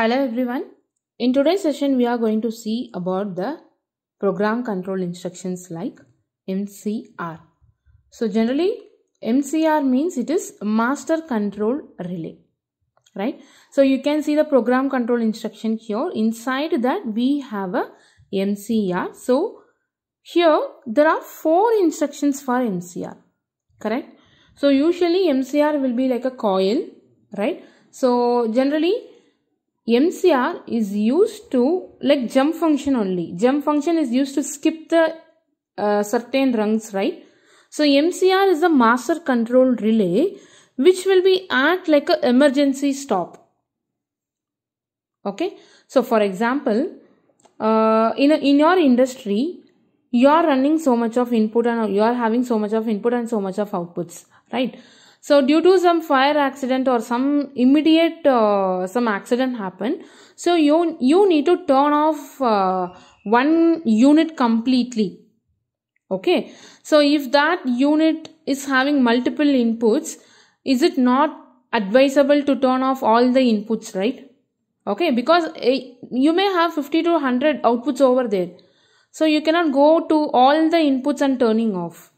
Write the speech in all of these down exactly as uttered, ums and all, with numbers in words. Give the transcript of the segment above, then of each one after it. Hello everyone. In today's session we are going to see about the program control instructions like M C R. So generally M C R means it is master control relay, right? So you can see the program control instruction here. Inside that we have a M C R. So here there are four instructions for M C R, correct? So usually M C R will be like a coil, right? So generally M C R is used to like jump function only. Jump function is used to skip the uh, certain rungs, right? So M C R is a master control relay which will be act like an emergency stop. Okay. So for example, uh, in, a, in your industry, you are running so much of input and you are having so much of input and so much of outputs, right? So due to some fire accident or some immediate uh, some accident happened, so you you need to turn off uh, one unit completely. Okay, so if that unit is having multiple inputs, is it not advisable to turn off all the inputs, right? Okay, because uh, you may have fifty to one hundred outputs over there, so you cannot go to all the inputs and turning off.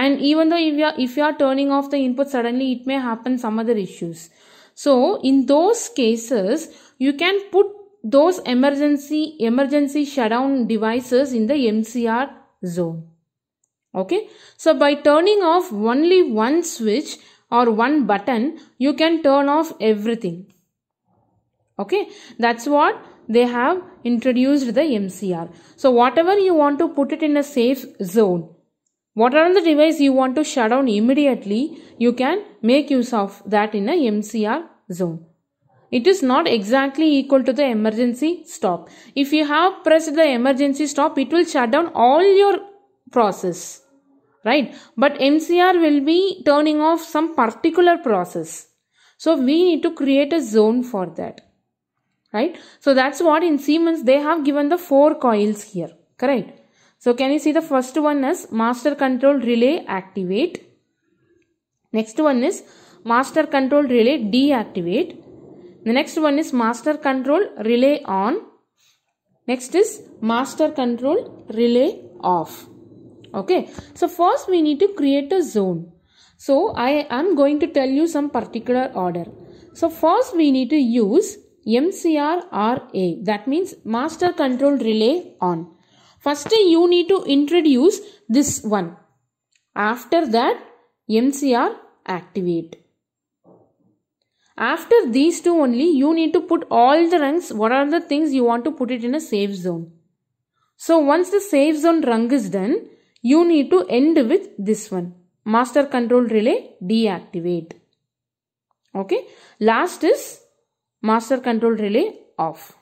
And even though if you are, if you are turning off the input, suddenly it may happen some other issues. So in those cases, you can put those emergency, emergency shutdown devices in the M C R zone. Okay. So by turning off only one switch or one button, you can turn off everything. Okay. That's what they have introduced the M C R. So whatever you want to put it in a safe zone. Whatever the device you want to shut down immediately, you can make use of that in a M C R zone. It is not exactly equal to the emergency stop. If you have pressed the emergency stop, it will shut down all your process, right? But M C R will be turning off some particular process. So we need to create a zone for that, right? So that's what in Siemens they have given the four coils here, correct? So can you see the first one is master control relay activate. Next one is master control relay deactivate. The next one is master control relay on. Next is master control relay off. Okay. So first we need to create a zone. So I am going to tell you some particular order. So first we need to use M C R R A. That means master control relay on. First you need to introduce this one. After that M C R activate. After these two only you need to put all the rungs. What are the things you want to put it in a safe zone. So once the safe zone rung is done, you need to end with this one. Master control relay deactivate. Okay. Last is master control relay off.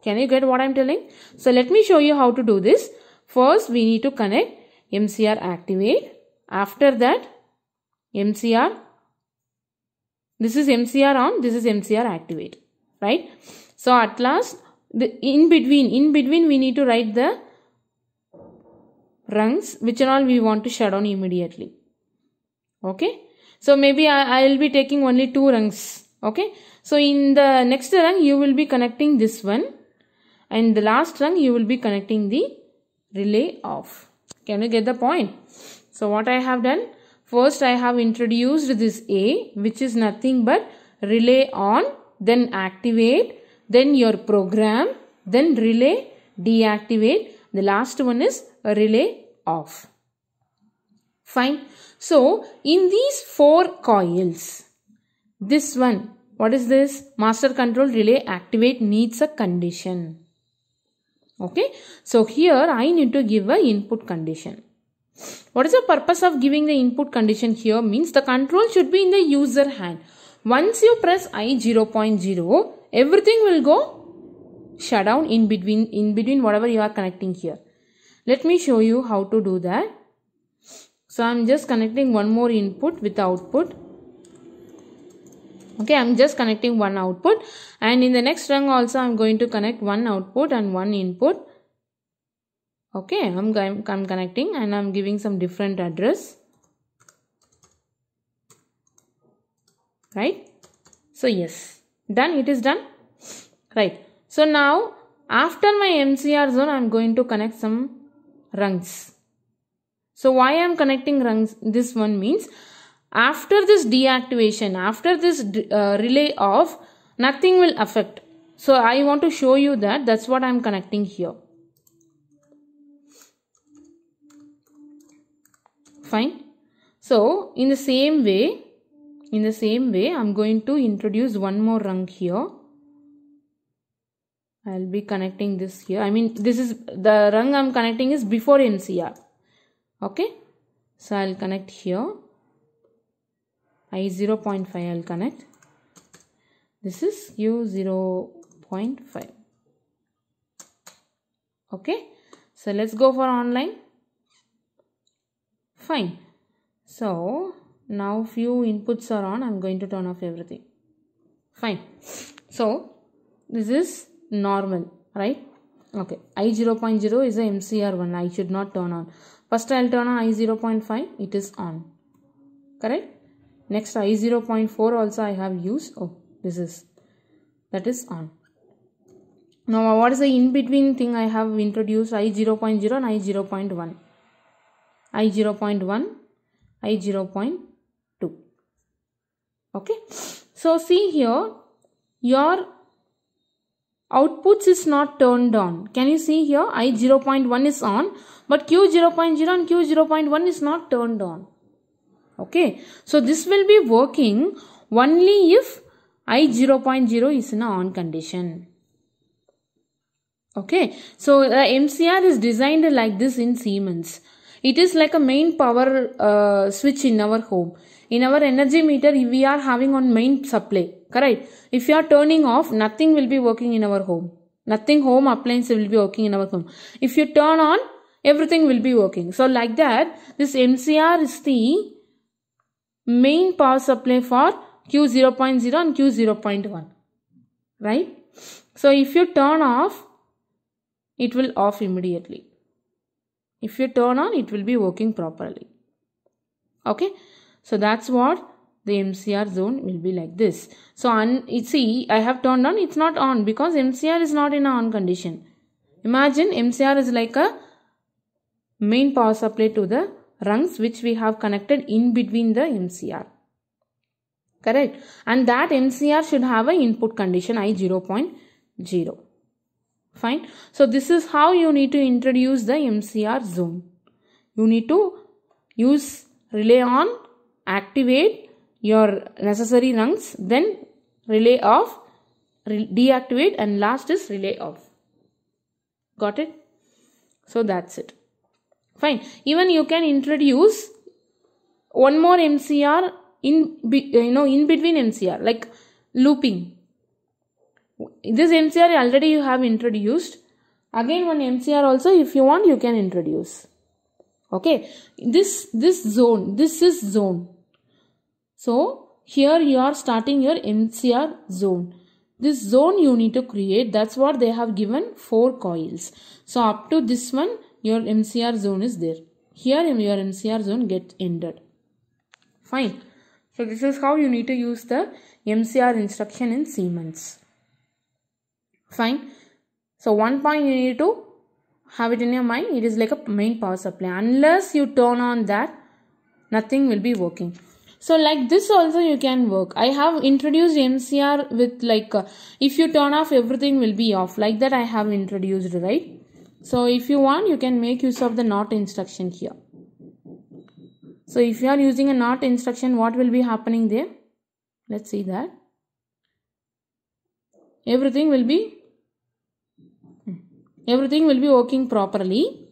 Can you get what I am telling? So let me show you how to do this. First we need to connect M C R activate. After that M C R. This is M C R on. This is M C R activate. Right. So at last the in between. In between we need to write the rungs which and all we want to shut down immediately. Okay. So maybe I, I will be taking only two rungs. Okay. So in the next rung you will be connecting this one. And the last rung you will be connecting the relay off. Can you get the point? So what I have done? First I have introduced this A which is nothing but relay on, then activate, then your program, then relay deactivate. The last one is relay off. Fine. So in these four coils, this one, what is this? Master control relay activate needs a condition. Okay, so here I need to give a input condition. What is the purpose of giving the input condition here? Means the control should be in the user hand. Once you press I zero point zero, everything will go shut down in between, in between whatever you are connecting here. Let me show you how to do that. So I am just connecting one more input with output. Okay, I'm just connecting one output, and in the next rung also I'm going to connect one output and one input. Okay, I'm, I'm, I'm connecting and I'm giving some different address. Right? So yes, done, it is done. Right. So now after my M C R zone, I am going to connect some rungs. So why I am connecting rungs? This one means after this deactivation, after this uh, relay off, nothing will affect. So I want to show you that. That's what I am connecting here. Fine. So in the same way, in the same way, I am going to introduce one more rung here. I'll be connecting this here. I mean, this is the rung I'm connecting is before M C R. Okay. So I'll connect here. I zero point five I'll connect. This is U zero point five. Okay. So let's go for online. Fine. So now few inputs are on. I'm going to turn off everything. Fine. So this is normal, right? Okay. I zero point zero is a M C R one. I should not turn on. First I'll turn on I zero point five. It is on. Correct? Next I zero point four also I have used. Oh, this is, that is on. Now what is the in between thing I have introduced? I zero point zero and I zero point one. I zero point one. I zero point two. Okay. So see here, your outputs is not turned on. Can you see here? I zero point one is on, but Q zero point zero and Q zero point one is not turned on. Okay. So this will be working only if I zero point zero is in an on condition. Okay. So the M C R is designed like this in Siemens. It is like a main power uh, switch in our home. In our energy meter, we are having on main supply. Correct. If you are turning off, nothing will be working in our home. Nothing home appliance will be working in our home. If you turn on, everything will be working. So like that, this M C R is the main power supply for Q zero point zero and Q zero point one. Right. So if you turn off, it will off immediately. If you turn on, it will be working properly. Okay. So that's what the M C R zone will be like this. So on, see, I have turned on, it's not on because M C R is not in an on condition. Imagine M C R is like a main power supply to the rungs which we have connected in between the M C R. Correct. And that M C R should have an input condition I zero point zero. Fine. So this is how you need to introduce the M C R zone. You need to use relay on, activate your necessary rungs, then relay off, deactivate, and last is relay off. Got it? So that's it. Fine. Even you can introduce one more M C R in, you know, in between M C R, like looping. This M C R already you have introduced. Again one M C R also if you want you can introduce. Okay. This, this zone, this is zone. So here you are starting your M C R zone. This zone you need to create. That's what they have given four coils. So up to this one your M C R zone is there. Here your M C R zone gets ended. Fine. So this is how you need to use the M C R instruction in Siemens. Fine. So one point you need to have it in your mind. It is like a main power supply. Unless you turn on that, nothing will be working. So like this also you can work. I have introduced M C R with like, uh, if you turn off, everything will be off. Like that I have introduced, right? So if you want, you can make use of the NOT instruction here. So if you are using a NOT instruction, what will be happening there? Let's see that. Everything will be Everything will be working properly.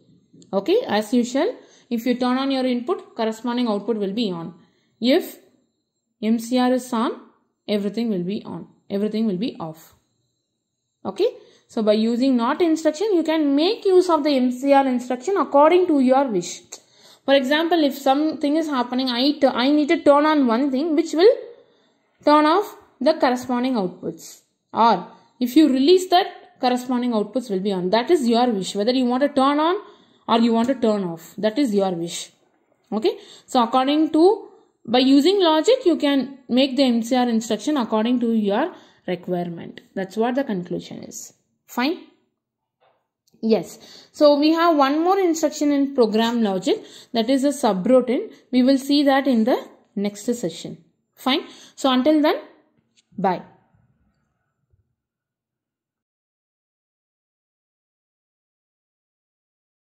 Okay, as usual, if you turn on your input, corresponding output will be on. If M C R is on, everything will be on. Everything will be off. Okay, so by using NOT instruction, you can make use of the M C R instruction according to your wish. For example, if something is happening, I, I need to turn on one thing which will turn off the corresponding outputs. Or if you release that, corresponding outputs will be on. That is your wish. Whether you want to turn on or you want to turn off. That is your wish. Okay. So according to, by using logic, you can make the M C R instruction according to your requirement. That's what the conclusion is. Fine. Yes. So we have one more instruction in program logic, that is a subroutine. We will see that in the next session. Fine. So until then, bye.